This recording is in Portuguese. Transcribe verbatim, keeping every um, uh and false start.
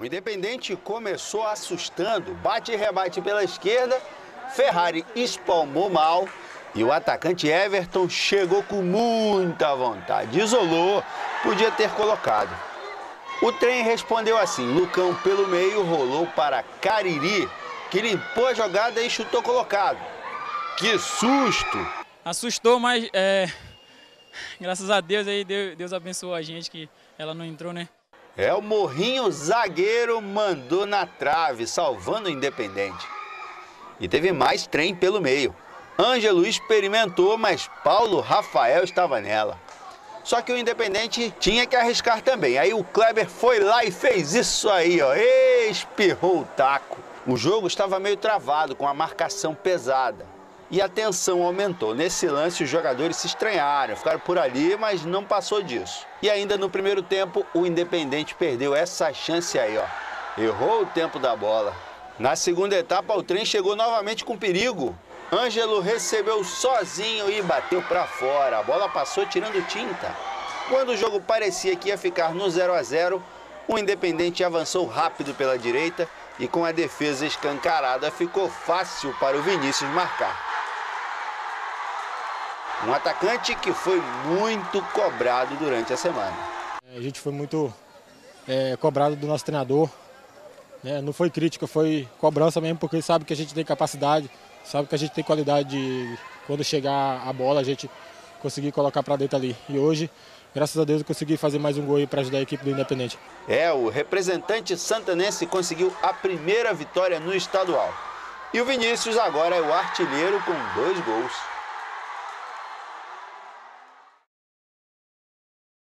O Independente começou assustando, bate e rebate pela esquerda, Ferrari espalmou mal e o atacante Everton chegou com muita vontade, isolou, podia ter colocado. O trem respondeu assim, Lucão pelo meio rolou para Cariri, que limpou a jogada e chutou colocado. Que susto! Assustou, mas é... graças a Deus, aí Deus abençoou a gente que ela não entrou, né? É, o Morrinho, zagueiro, mandou na trave, salvando o Independente. E teve mais trem pelo meio. Ângelo experimentou, mas Paulo Rafael estava nela. Só que o Independente tinha que arriscar também. Aí o Kleber foi lá e fez isso aí, ó. Espirrou o taco. O jogo estava meio travado, com a marcação pesada. E a tensão aumentou. Nesse lance, os jogadores se estranharam, ficaram por ali, mas não passou disso. E ainda no primeiro tempo, o Independente perdeu essa chance aí, ó. Errou o tempo da bola. Na segunda etapa, o trem chegou novamente com perigo. Ângelo recebeu sozinho e bateu para fora. A bola passou tirando tinta. Quando o jogo parecia que ia ficar no zero a zero, o Independente avançou rápido pela direita e com a defesa escancarada ficou fácil para o Vinícius marcar. Um atacante que foi muito cobrado durante a semana. A gente foi muito é, cobrado do nosso treinador. Né? Não foi crítica, foi cobrança mesmo, porque ele sabe que a gente tem capacidade, sabe que a gente tem qualidade de quando chegar a bola a gente conseguir colocar para dentro ali. E hoje, graças a Deus, eu consegui fazer mais um gol aí para ajudar a equipe do Independente. É, o representante santanense conseguiu a primeira vitória no estadual. E o Vinícius agora é o artilheiro com dois gols.